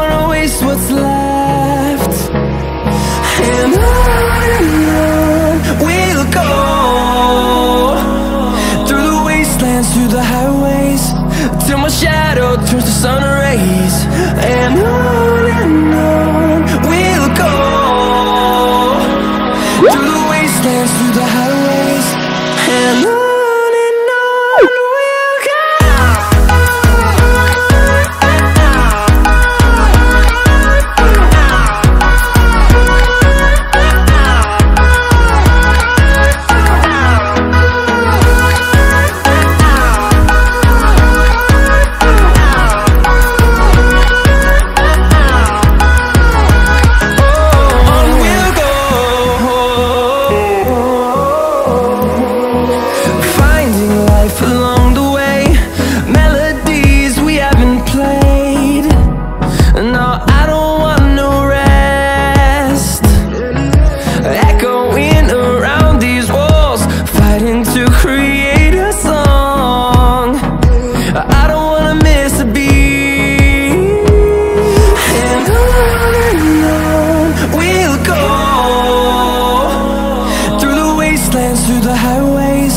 wanna waste what's left. And on we'll go, through the wastelands, through the highways, till my shadow turns to sun rays. And on we'll go, through the wastelands, through the highways, and on. Through the highways,